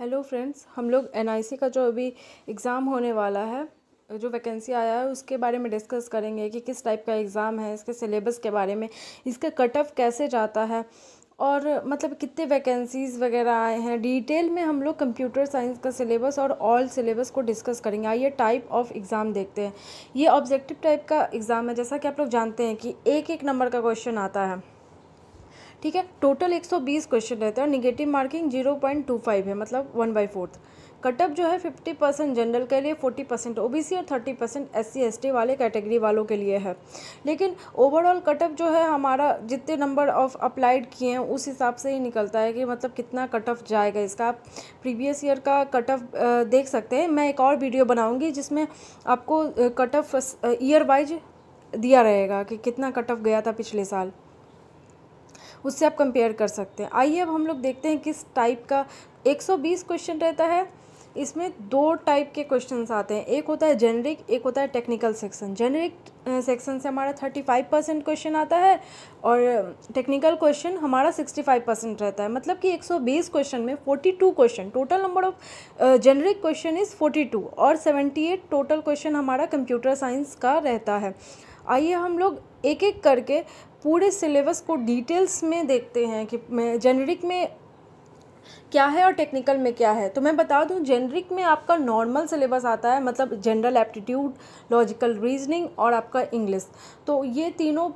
Hello friends, हम लोग NIC का जो अभी एग्ज़ाम होने वाला है, जो वैकेंसी आया है, उसके बारे में डिस्कस करेंगे कि किस टाइप का एग्ज़ाम है, इसके सिलेबस के बारे में, इसका कट ऑफ कैसे जाता है और मतलब कितने वैकेंसीज़ वगैरह आए हैं। डिटेल में हम लोग कंप्यूटर साइंस का सिलेबस और ऑल सिलेबस को डिस्कस करेंगे। आइए टाइप ऑफ एग्ज़ाम देखते हैं। ये ऑब्जेक्टिव टाइप का एग्ज़ाम है। जैसा कि आप लोग जानते हैं कि एक एक नंबर का क्वेश्चन आता है, ठीक है। टोटल 120 क्वेश्चन रहते हैं। निगेटिव मार्किंग 0.25 है, मतलब 1/4। कटअप जो है 50% जनरल के लिए, 40% OBC और 30% SC ST वाले कैटेगरी वालों के लिए है। लेकिन ओवरऑल कटअप जो है हमारा जितने नंबर ऑफ अप्लाइड किए हैं उस हिसाब से ही निकलता है कि मतलब कितना कटअप जाएगा इसका। आप प्रीवियस ईयर का कटअप देख सकते हैं। मैं एक और वीडियो बनाऊँगी जिसमें आपको कटअप ईयर वाइज दिया रहेगा कि कितना कटअप गया था पिछले साल, उससे आप कंपेयर कर सकते हैं। आइए अब हम लोग देखते हैं किस टाइप का। 120 क्वेश्चन रहता है। इसमें दो टाइप के क्वेश्चंस आते हैं, एक होता है जेनरिक, एक होता है टेक्निकल सेक्शन। जेनरिक सेक्शन से हमारा 35% क्वेश्चन आता है और टेक्निकल क्वेश्चन हमारा 65% रहता है। मतलब कि 120 क्वेश्चन में 42 question, total number of generic question is 42 और 78 टोटल क्वेश्चन हमारा कंप्यूटर साइंस का रहता है। आइए हम लोग एक एक करके पूरे सिलेबस को डिटेल्स में देखते हैं कि जेनरिक में क्या है और टेक्निकल में क्या है। तो मैं बता दूं, जेनरिक में आपका नॉर्मल सिलेबस आता है, मतलब जनरल एप्टीट्यूड, लॉजिकल रीजनिंग और आपका इंग्लिश। तो ये तीनों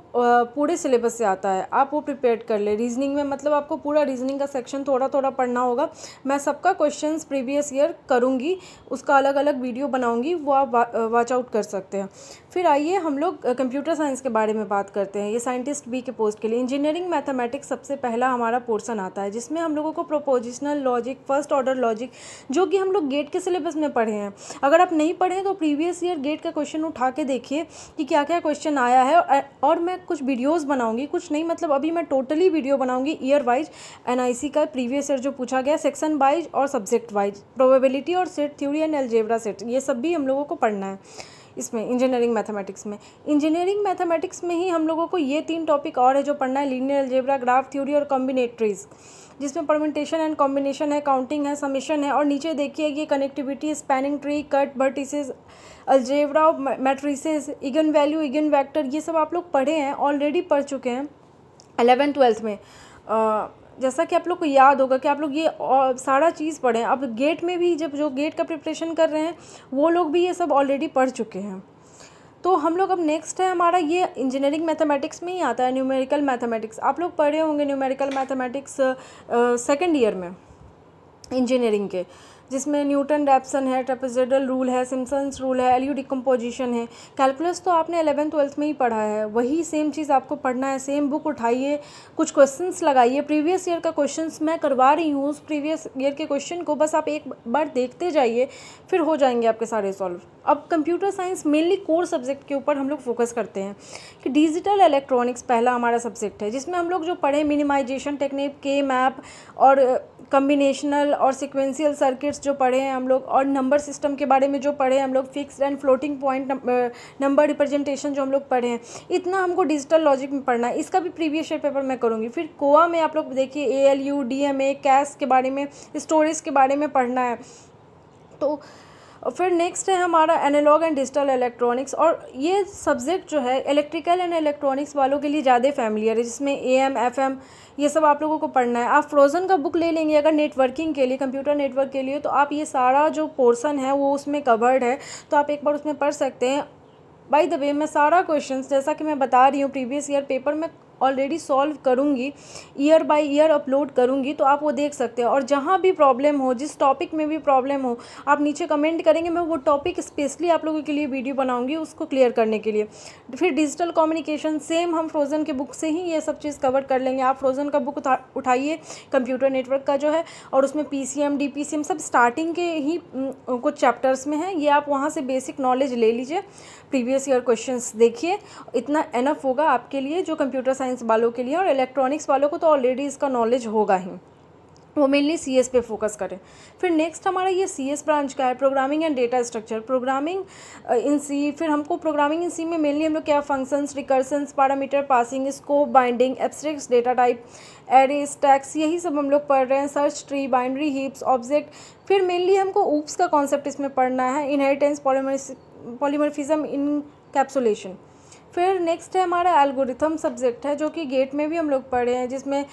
पूरे सिलेबस से आता है, आप वो प्रिपेयर कर ले। रीजनिंग में मतलब आपको पूरा रीजनिंग का सेक्शन थोड़ा थोड़ा पढ़ना होगा। मैं सबका क्वेश्चंस प्रीवियस ईयर करूँगी, उसका अलग अलग वीडियो बनाऊँगी, वो आप वॉच आउट कर सकते हैं। फिर आइए हम लोग कंप्यूटर साइंस के बारे में बात करते हैं। ये साइंटिस्ट B के पोस्ट के लिए। इंजीनियरिंग मैथमेटिक्स सबसे पहला हमारा पोर्सन आता है, जिसमें हम लोगों को propositional logic, first order logic, जो कि हम लोग गेट के सिलेबस में पढ़े हैं। अगर आप नहीं पढ़े तो प्रीवियस ईयर गेट का क्वेश्चन उठा के देखिए कि क्या क्या क्वेश्चन आया है। और मैं कुछ वीडियोज़ बनाऊँगी, कुछ नहीं मतलब अभी मैं टोटली वीडियो बनाऊँगी ईयर वाइज NIC का प्रीवियस ईयर जो पूछा गया, सेक्शन वाइज और सब्जेक्ट वाइज, प्रोबेबिलिटी और set theory and algebra set, ये सब भी हम लोगों को पढ़ना है। इसमें इंजीनियरिंग मैथमेटिक्स में ही हम लोगों को ये तीन टॉपिक और है जो पढ़ना है, लीनियर अलजेब्रा, ग्राफ थ्योरी और कॉम्बिनेटरीज, जिसमें परम्यूटेशन एंड कॉम्बिनेशन है, काउंटिंग है, समेशन है। और नीचे देखिए ये connectivity, spanning tree, cut, vertices, algebra, matrices, eigen value, eigen vector, ये सब आप लोग पढ़े हैं, ऑलरेडी पढ़ चुके हैं 11th 12th में। जैसा कि आप लोग को याद होगा कि आप लोग ये सारा चीज़ पढ़ें। अब गेट में भी जब जो गेट का प्रिपरेशन कर रहे हैं वो लोग भी ये सब ऑलरेडी पढ़ चुके हैं। तो हम लोग अब नेक्स्ट है हमारा, ये इंजीनियरिंग मैथमेटिक्स में ही आता है, न्यूमेरिकल मैथमेटिक्स। आप लोग पढ़े होंगे न्यूमेरिकल मैथमेटिक्स सेकेंड ईयर में इंजीनियरिंग के, जिसमें न्यूटन रैप्सन है, ट्रेपेजोइडल रूल है, सिम्पसन्स रूल है, LU डिकम्पोजिशन है। कैलकुलस तो आपने 11th 12th में ही पढ़ा है, वही सेम चीज़ आपको पढ़ना है। सेम बुक उठाइए, कुछ क्वेश्चंस लगाइए। प्रीवियस ईयर का क्वेश्चंस मैं करवा रही हूँ, उस प्रीवियस ईयर के क्वेश्चन को बस आप एक बार देखते जाइए, फिर हो जाएंगे आपके सारे सॉल्व। अब computer science mainly core subject के ऊपर हम लोग फोकस करते हैं कि डिजिटल इलेक्ट्रॉनिक्स पहला हमारा सब्जेक्ट है, जिसमें हम लोग जो पढ़े मिनिमाइजेशन टेक्निक, के मैप और कम्बिनेशनल और सिक्वेंशियल सर्किट्स जो पढ़े हैं हम लोग, और नंबर सिस्टम के बारे में जो पढ़े हैं हम लोग, fixed and floating point number representation जो हम लोग पढ़े हैं, इतना हमको डिजिटल लॉजिक में पढ़ना है। इसका भी प्रीवियस ईयर पेपर मैं करूँगी। फिर कोआ में आप लोग देखिए ALU DMA कैश के बारे में, स्टोरेज के बारे में पढ़ना है। तो फिर नेक्स्ट है हमारा एनालॉग एंड डिजिटल इलेक्ट्रॉनिक्स, और ये सब्जेक्ट जो है इलेक्ट्रिकल एंड इलेक्ट्रॉनिक्स वालों के लिए ज़्यादा फैमिलियर है, जिसमें AM FM ये सब आप लोगों को पढ़ना है। आप फ्रोजन का बुक ले लेंगे अगर नेटवर्किंग के लिए, कंप्यूटर नेटवर्क के लिए, तो आप ये सारा जो पोर्सन है वो उसमें कवर्ड है, तो आप एक बार उसमें पढ़ सकते हैं। बाय द वे मैं सारा क्वेश्चंस जैसा कि मैं बता रही हूँ प्रीवियस ईयर पेपर में ऑलरेडी सॉल्व करूँगी, ईयर बाय ईयर अपलोड करूँगी, तो आप वो देख सकते हैं। और जहाँ भी प्रॉब्लम हो, जिस टॉपिक में भी प्रॉब्लम हो, आप नीचे कमेंट करेंगे, मैं वो टॉपिक स्पेशली आप लोगों के लिए वीडियो बनाऊँगी उसको क्लियर करने के लिए। फिर डिजिटल कम्युनिकेशन, सेम हम फ्रोजन के बुक से ही ये सब चीज़ कवर कर लेंगे। आप फ्रोजन का बुक उठाइए कंप्यूटर नेटवर्क का जो है, और उसमें PCM DPCM सब स्टार्टिंग के ही कुछ चैप्टर्स में हैं, ये आप वहाँ से बेसिक नॉलेज ले लीजिए। प्रीवियस ईयर क्वेश्चंस देखिए, इतना एनफ होगा आपके लिए जो कंप्यूटर साइंस वालों के लिए, और इलेक्ट्रॉनिक्स वालों को तो ऑलरेडी इसका नॉलेज होगा ही। वो मेनली सी एस पे फोकस करें। फिर नेक्स्ट हमारा ये सी एस ब्रांच का है, programming and data structure, programming in C. फिर हमको प्रोग्रामिंग इन सी में मेनली हम लोग क्या, functions, recursions, parameter passing, scope, binding, abstracts, data type, array, stacks, यही सब हम लोग पढ़ रहे हैं। Search tree, binary, heaps, object. फिर मेनली हमको ऊप्स का कॉन्सेप्ट इसमें पढ़ना है, इनहेरिटेंस, पॉलीमर्फिज्म, इनकैप्सुलेशन। फिर नेक्स्ट है हमारा एल्गोरिथम सब्जेक्ट है, जो कि गेट में भी हम लोग पढ़े हैं, जिसमें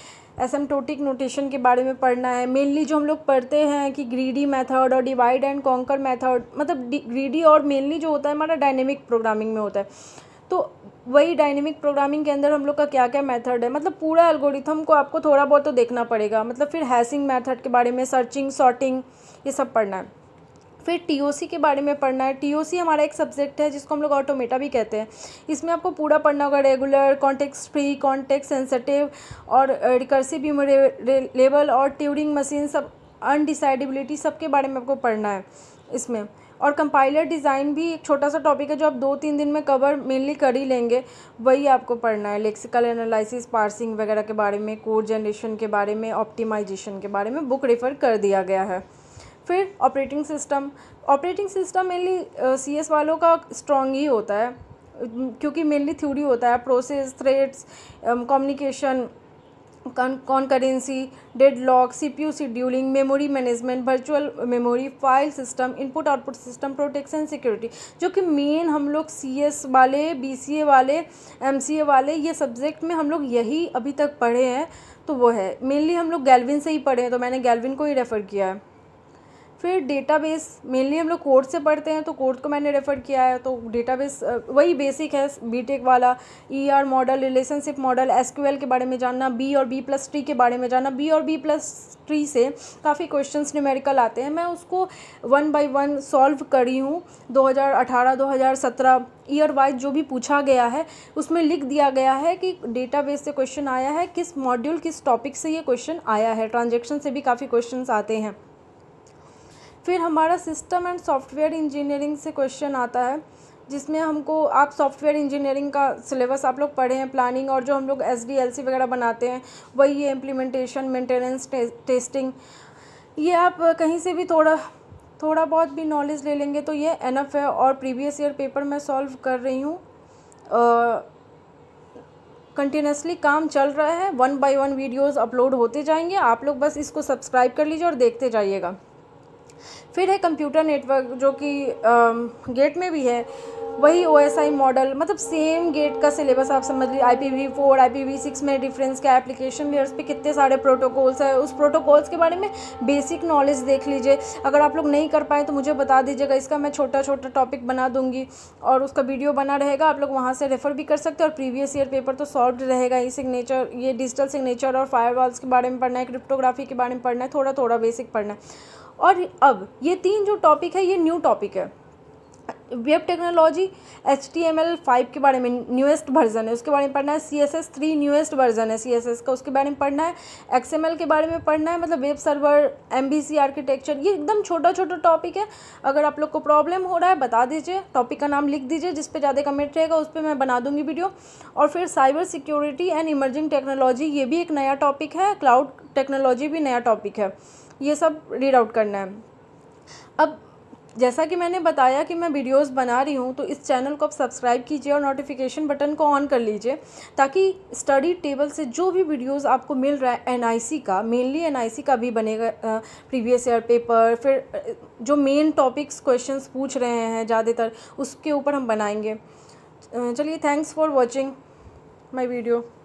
एसिम्प्टोटिक नोटेशन के बारे में पढ़ना है। मेनली जो हम लोग पढ़ते हैं कि ग्रीडी मेथड और डिवाइड एंड कॉन्कर मेथड, मतलब ग्रीडी और मेनली जो होता है हमारा डायनेमिक प्रोग्रामिंग में होता है। तो वही डायनेमिक प्रोग्रामिंग के अंदर हम लोग का क्या क्या मेथड है, मतलब पूरा एल्गोरिथम को आपको थोड़ा बहुत तो देखना पड़ेगा। मतलब फिर हैशिंग मेथड के बारे में, सर्चिंग, सॉर्टिंग, ये सब पढ़ना है। फिर TOC के बारे में पढ़ना है। TOC हमारा एक सब्जेक्ट है जिसको हम लोग ऑटोमेटा भी कहते हैं। इसमें आपको पूरा पढ़ना होगा, regular, context free, context sensitive और रिकर्सिव इम्यूलेबल और ट्यूरिंग मशीन, सब अनडिसाइडेबिलिटी, सब के बारे में आपको पढ़ना है इसमें। और कंपाइलर डिज़ाइन भी एक छोटा सा टॉपिक है जो आप 2-3 दिन में कवर मेनली कर ही लेंगे, वही आपको पढ़ना है। लेक्सिकल एनालिसिस, पार्सिंग वगैरह के बारे में, कोड जनरेशन के बारे में, ऑप्टिमाइजेशन के बारे में बुक रेफर कर दिया गया है। फिर operating system, operating system mainly CS वालों का स्ट्रॉन्ग ही होता है, क्योंकि मेनली थ्योरी होता है। Process, threads, communication, concurrency, deadlock, CPU scheduling, memory management, virtual memory, file system, input output system, protection, security, जो कि मेन हम लोग CS वाले, BCA वाले, MCA वाले, ये सब्जेक्ट में हम लोग यही अभी तक पढ़े हैं। तो वो है मेनली हम लोग गैल्विन से ही पढ़े हैं, तो मैंने गैल्विन को ही रेफ़र किया है। फिर डेटाबेस, मेनली हम लोग कोड से पढ़ते हैं, तो कोड को मैंने रेफ़र किया है। तो डेटाबेस वही बेसिक है, बीटेक वाला, ER model, relationship model, SQL के बारे में जानना, B और B+3 के बारे में जानना। B और B+3 से काफ़ी क्वेश्चंस न्यूमेरिकल आते हैं, मैं उसको 1 by 1 सॉल्व करी हूँ। 2018, 2017 ईयर वाइज जो भी पूछा गया है उसमें लिख दिया गया है कि डेटाबेस से क्वेश्चन आया है, किस मॉड्यूल, किस टॉपिक से ये क्वेश्चन आया है। ट्रांजेक्शन से भी काफ़ी क्वेश्चंस आते हैं। फिर हमारा सिस्टम एंड सॉफ्टवेयर इंजीनियरिंग से क्वेश्चन आता है, जिसमें हमको, आप सॉफ्टवेयर इंजीनियरिंग का सिलेबस आप लोग पढ़े हैं, प्लानिंग, और जो हम लोग SDLC वगैरह बनाते हैं वही है, इम्प्लीमेंटेशन, मेंटेनेंस, टेस्टिंग, ये आप कहीं से भी थोड़ा बहुत भी नॉलेज ले लेंगे तो ये एनफ है। और प्रीवियस ईयर पेपर मैं सॉल्व कर रही हूँ, कंटिन्यूसली काम चल रहा है, 1 by 1 वीडियोज़ अपलोड होते जाएंगे। आप लोग बस इसको सब्सक्राइब कर लीजिए और देखते जाइएगा। फिर है कंप्यूटर नेटवर्क, जो कि गेट में भी है, वही OSI मॉडल, मतलब सेम गेट का सिलेबस आप समझ लीजिए। IPv4, IPv6 में डिफरेंस क्या, एप्लीकेशन लेयर्स पे कितने सारे प्रोटोकॉल्स है, उस प्रोटोकॉल्स के बारे में बेसिक नॉलेज देख लीजिए। अगर आप लोग नहीं कर पाए तो मुझे बता दीजिएगा, इसका मैं छोटा छोटा टॉपिक बना दूंगी और उसका वीडियो बना रहेगा, आप लोग वहाँ से रेफ़र भी कर सकते हैं। और प्रीवियस ईयर पेपर तो सॉल्व रहेगा ही। सिग्नेचर, ये डिजिटल सिग्नेचर और फायरवॉल्स के बारे में पढ़ना है, क्रिप्टोग्राफी के बारे में पढ़ना है, थोड़ा थोड़ा बेसिक पढ़ना है। और अब ये 3 जो टॉपिक है ये न्यू टॉपिक है। वेब टेक्नोलॉजी, HTML5 के बारे में न्यूएस्ट वर्जन है, उसके बारे में पढ़ना है। CSS3 न्यूएस्ट वर्जन है CSS का, उसके बारे में पढ़ना है। XML के बारे में पढ़ना है, मतलब वेब सर्वर, MVC आर्किटेक्चर, ये एकदम छोटा छोटा टॉपिक है। अगर आप लोग को प्रॉब्लम हो रहा है बता दीजिए, टॉपिक का नाम लिख दीजिए, जिस पे ज़्यादा कमेंट रहेगा उस पर मैं बना दूँगी वीडियो। और फिर cyber security and emerging technology, ये भी एक नया टॉपिक है। क्लाउड टेक्नोलॉजी भी नया टॉपिक है, ये सब रीड आउट करना है। अब जैसा कि मैंने बताया कि मैं वीडियोस बना रही हूँ, तो इस चैनल को आप सब्सक्राइब कीजिए और नोटिफिकेशन बटन को ऑन कर लीजिए, ताकि स्टडी टेबल से जो भी वीडियोस आपको मिल रहा है, NIC का, मेनली NIC का भी बनेगा, प्रीवियस ईयर पेपर, फिर जो मेन टॉपिक्स क्वेश्चंस पूछ रहे हैं ज़्यादातर, उसके ऊपर हम बनाएंगे। चलिए, thanks for watching my video.